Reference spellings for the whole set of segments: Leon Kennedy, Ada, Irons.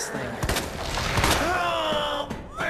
this thing? Help me!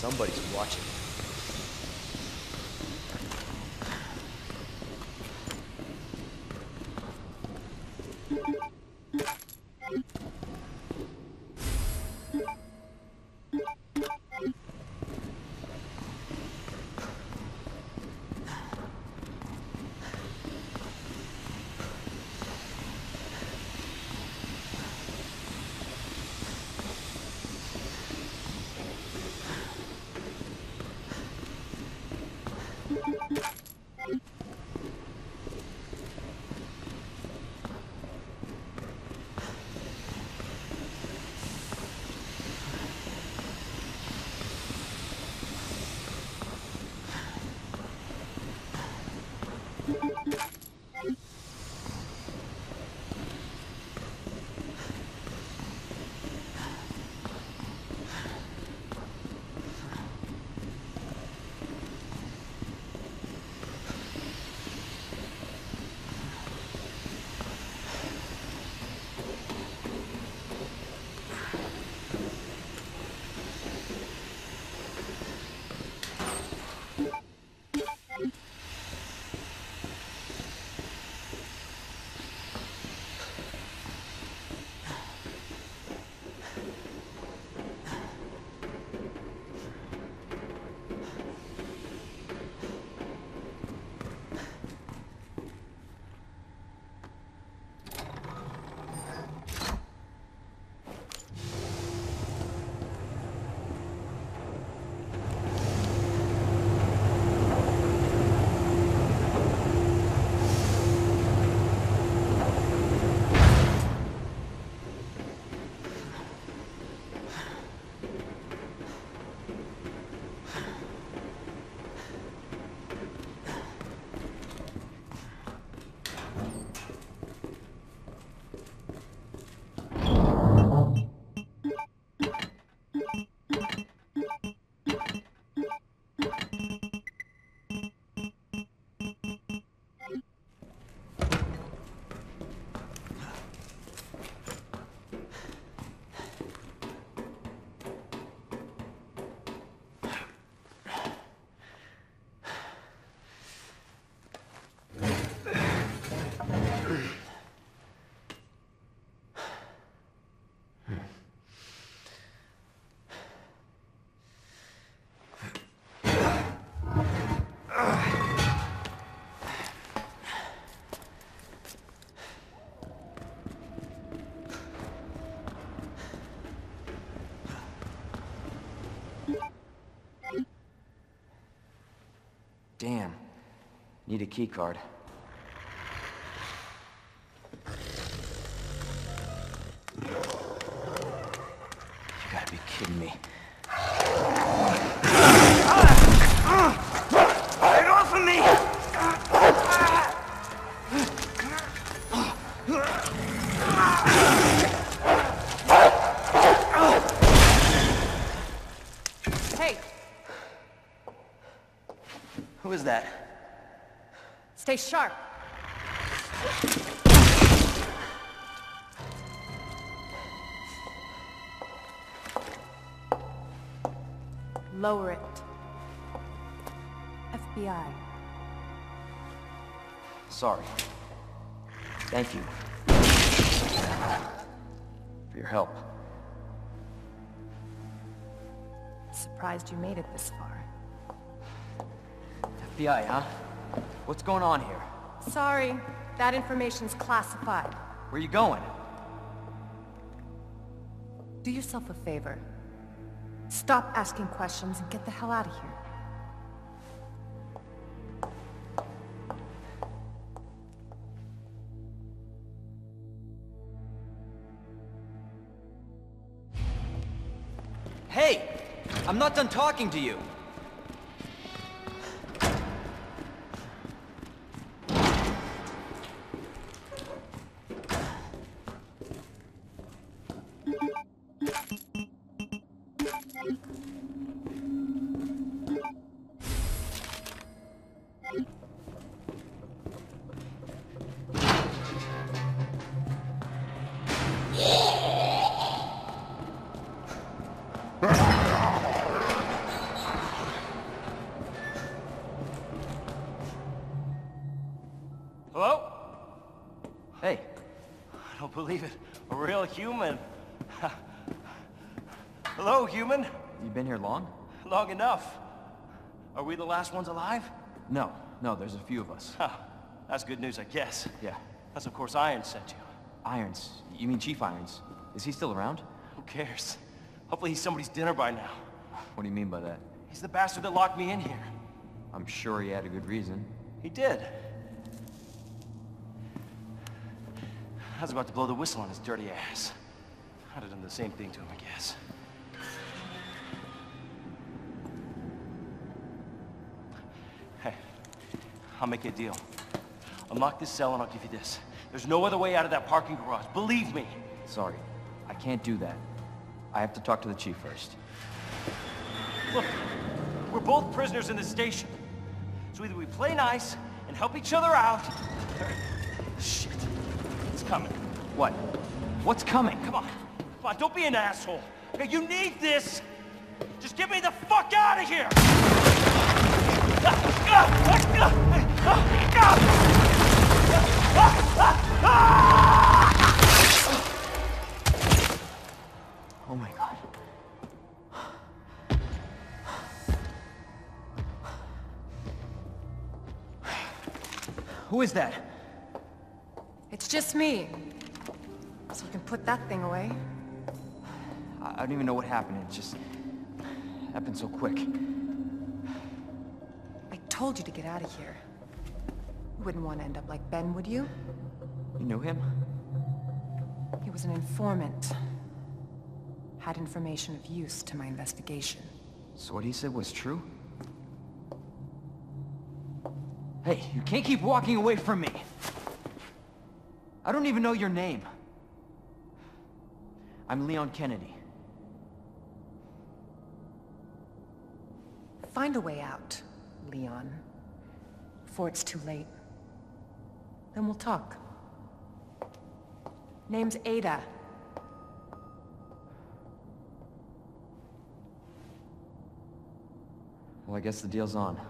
Somebody's watching. Damn, need a key card. You gotta be kidding me. Who is that? Stay sharp. Lower it. FBI. Sorry. Thank you for your help. Surprised you made it this far. FBI, huh? What's going on here? Sorry, that information's classified. Where are you going? Do yourself a favor. Stop asking questions and get the hell out of here. Hey! I'm not done talking to you! Hey, I don't believe it. A real human. Hello, human. You been here long? Long enough. Are we the last ones alive? No, no, there's a few of us. Huh. That's good news, I guess. Yeah. That's of course Irons sent you. Irons? You mean Chief Irons? Is he still around? Who cares? Hopefully he's somebody's dinner by now. What do you mean by that? He's the bastard that locked me in here. I'm sure he had a good reason. He did. I was about to blow the whistle on his dirty ass. I'd have done the same thing to him, I guess. Hey, I'll make you a deal. Unlock this cell and I'll give you this. There's no other way out of that parking garage, believe me! Sorry, I can't do that. I have to talk to the chief first. Look, we're both prisoners in this station. So either we play nice and help each other out... Shit. It's coming. What? What's coming? Come on. Come on, don't be an asshole. Okay, you need this! Just get me the fuck out of here! Oh my God. Who is that? It's just me. So I can put that thing away. I don't even know what happened. It just happened so quick. I told you to get out of here. You wouldn't want to end up like Ben, would you? You knew him? He was an informant. Had information of use to my investigation. So what he said was true? Hey, you can't keep walking away from me! I don't even know your name. I'm Leon Kennedy. Find a way out, Leon. Before it's too late. Then we'll talk. Name's Ada. Well, I guess the deal's on.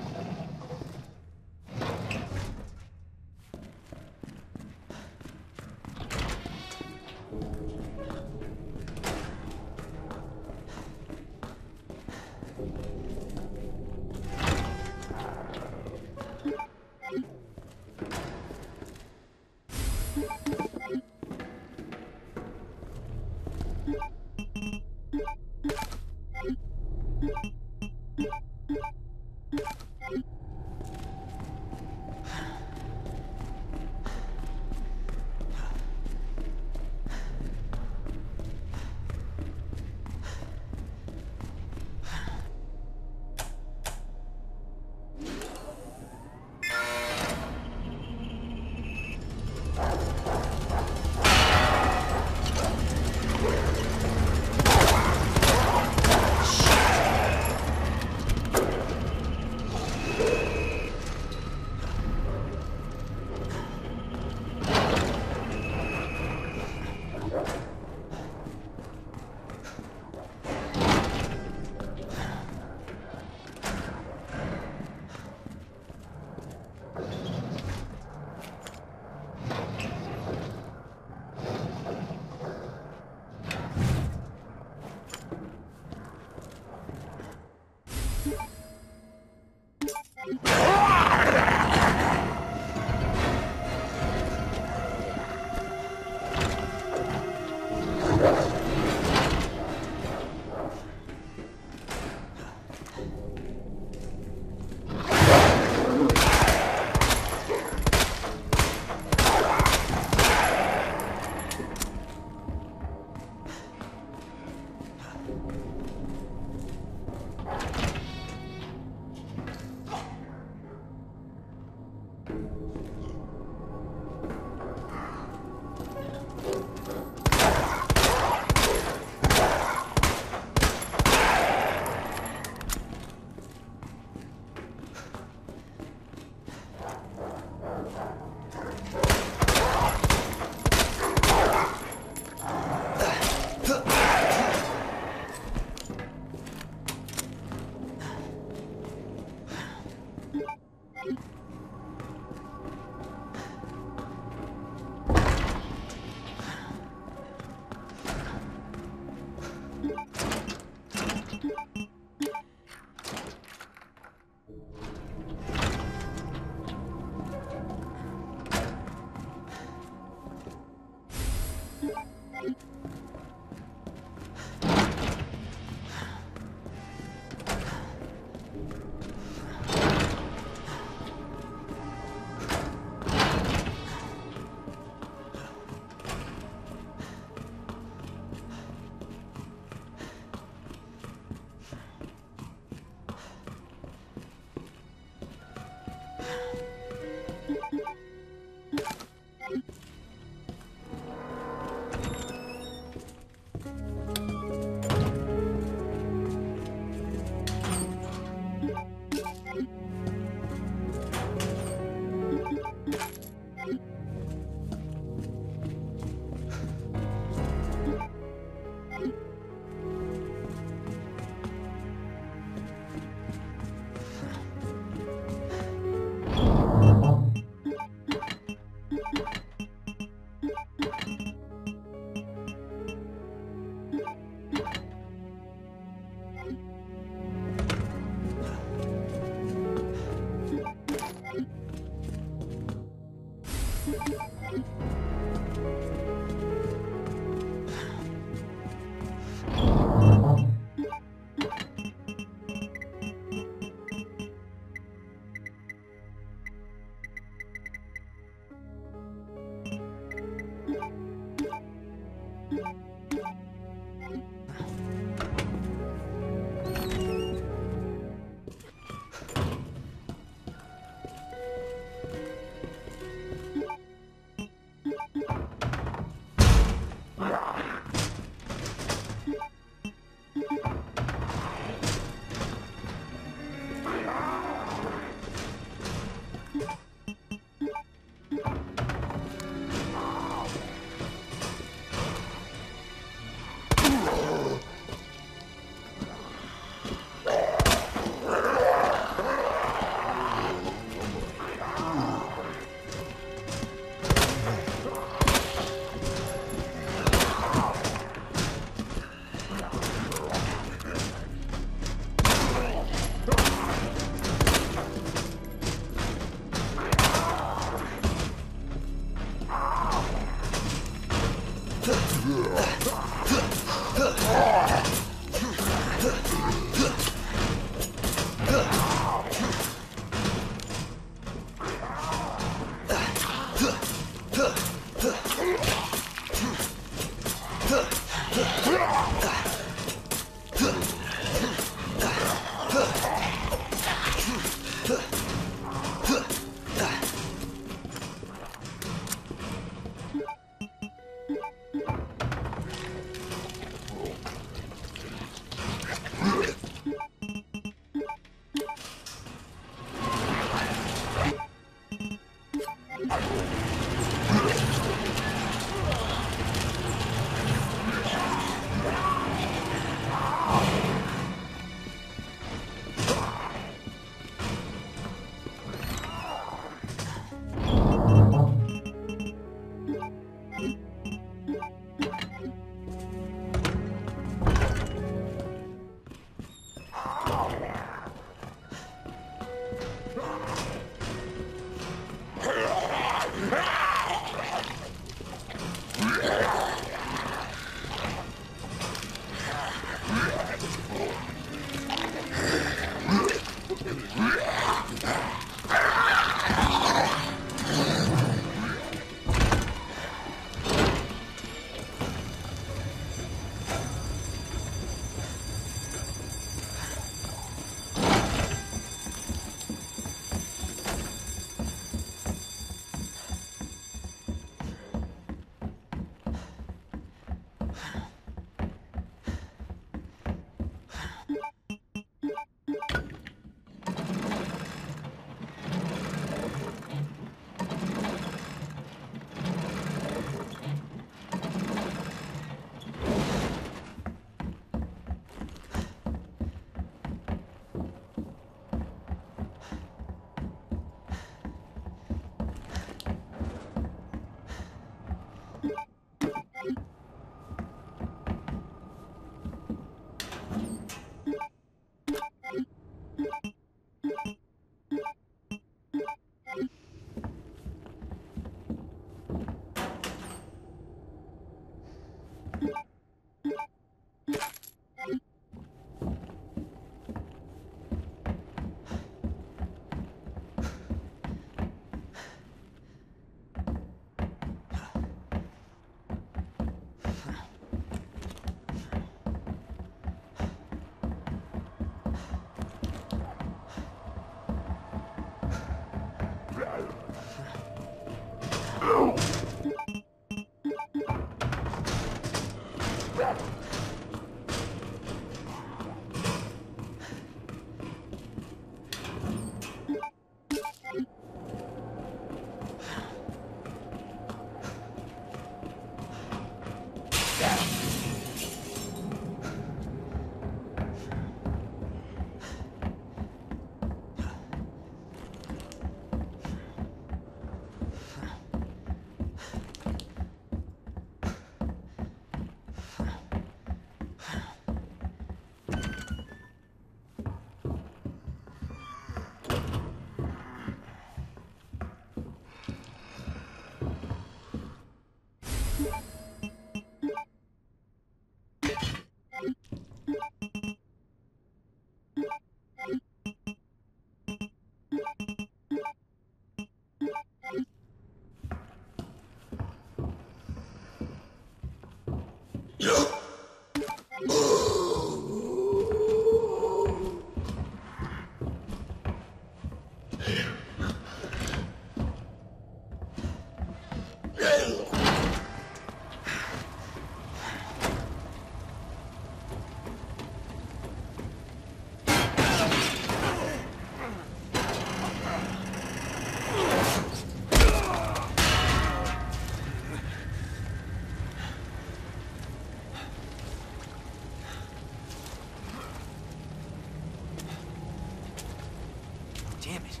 Damn it.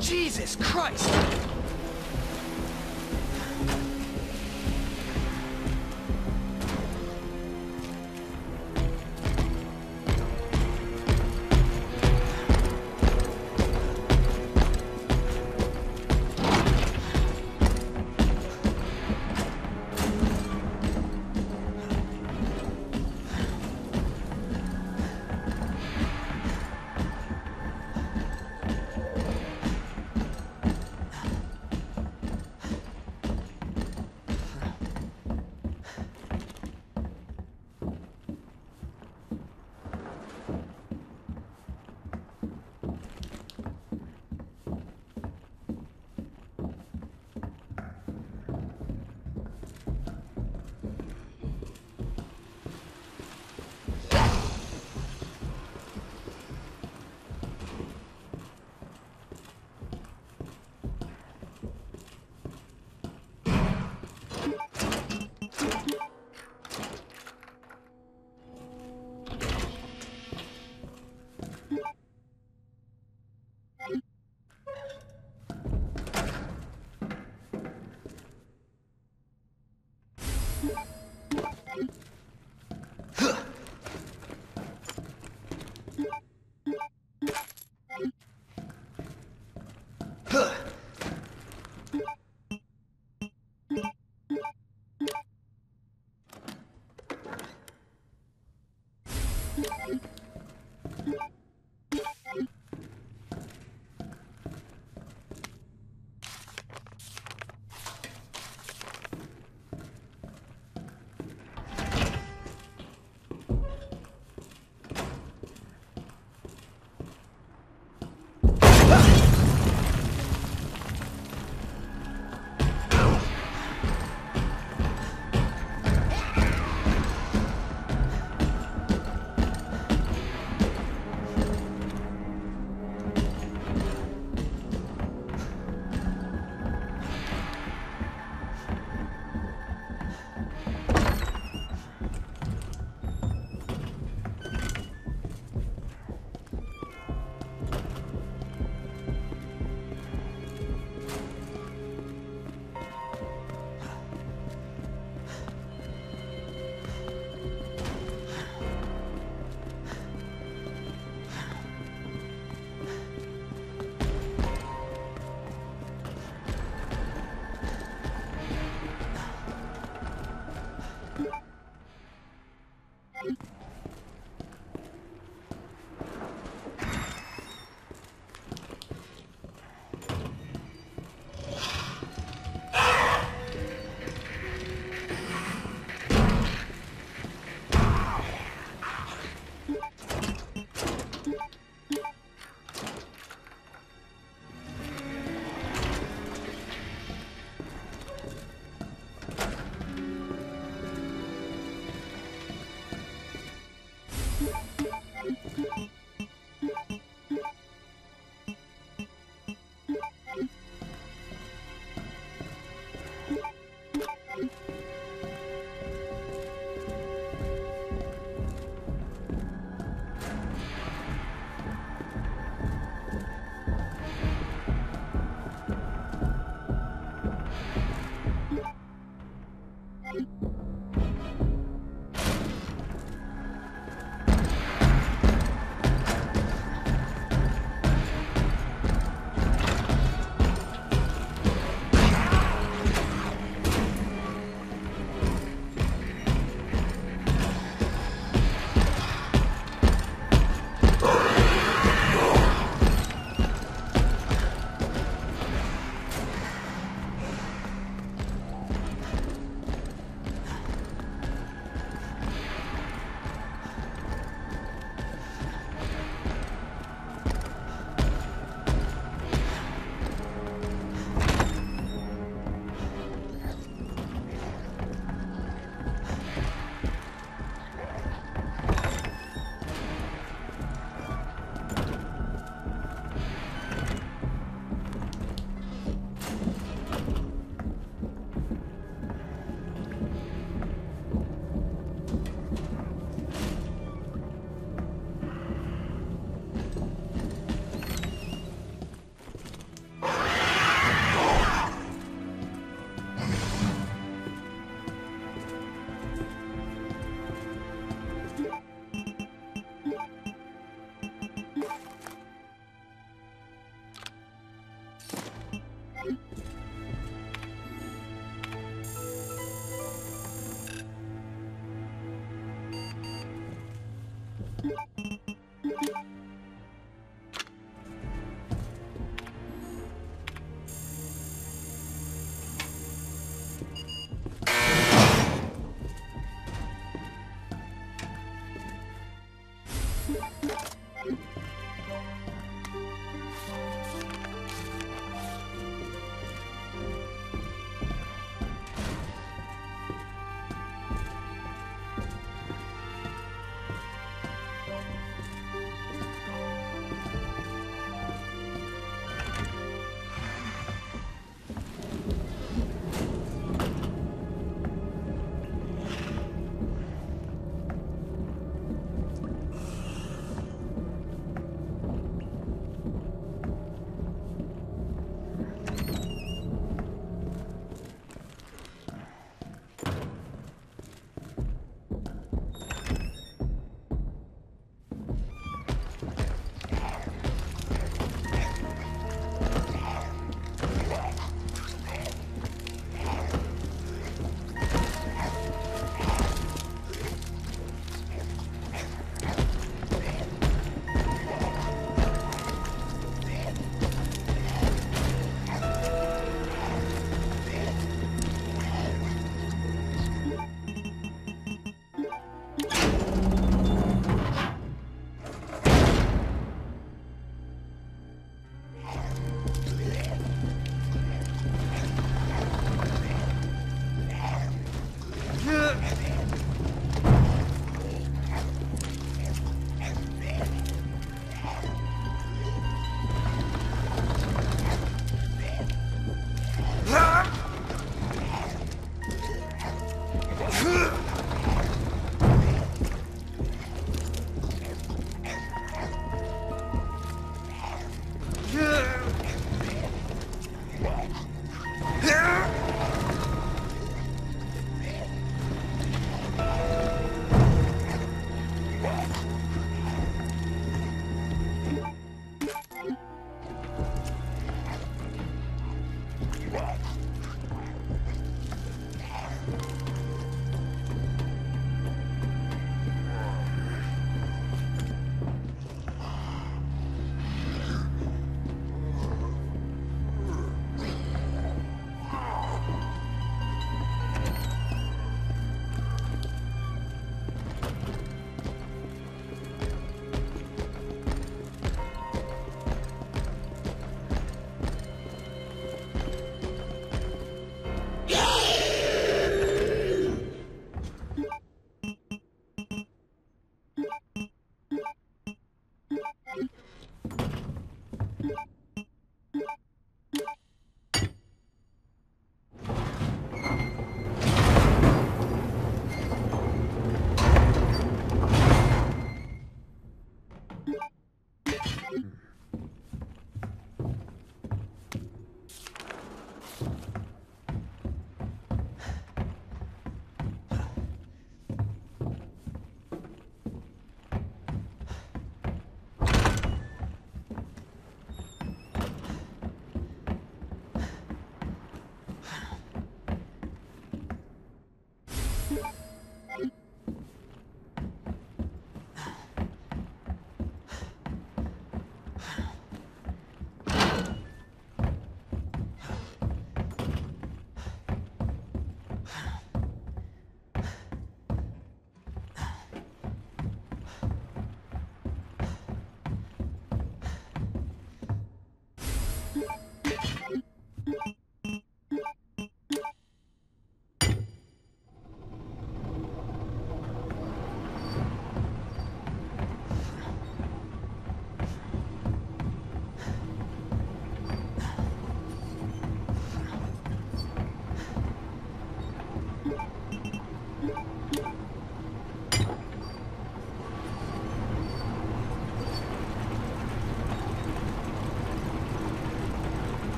Jesus Christ!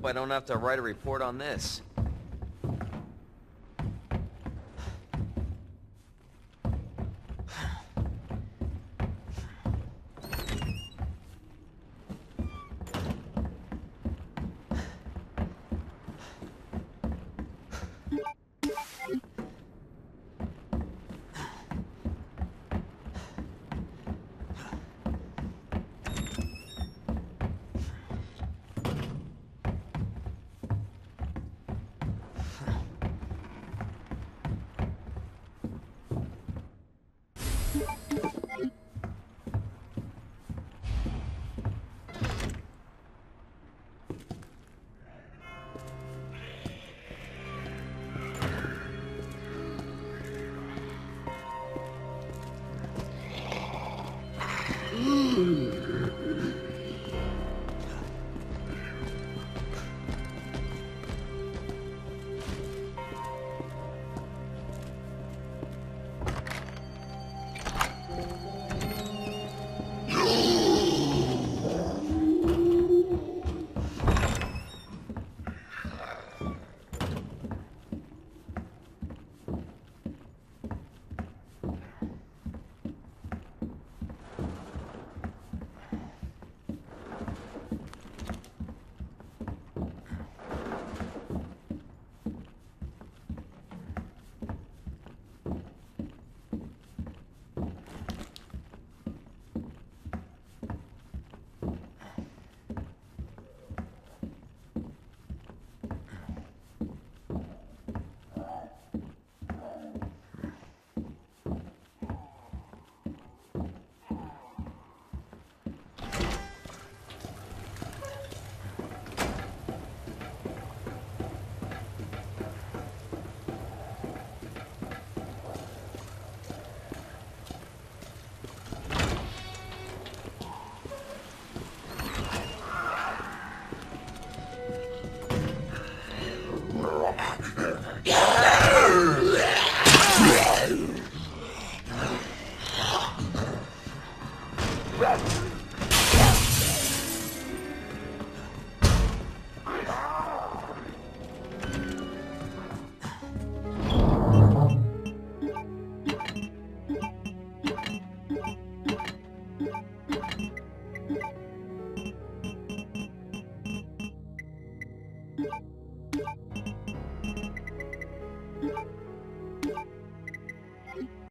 hope I don't have to write a report on this.